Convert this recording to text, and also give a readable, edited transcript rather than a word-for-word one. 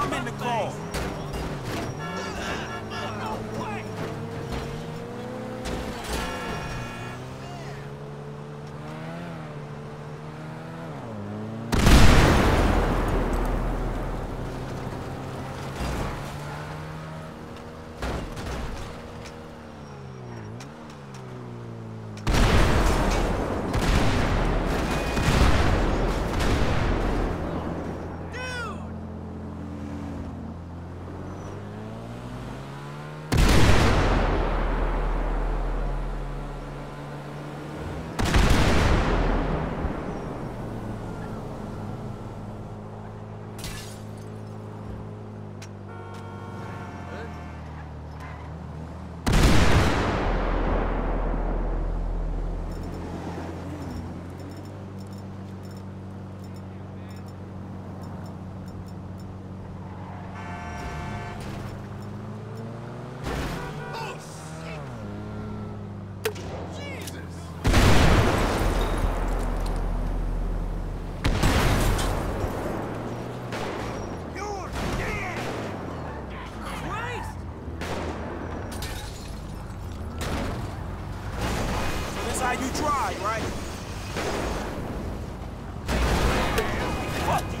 I'm in the call. You try, right? Fuck.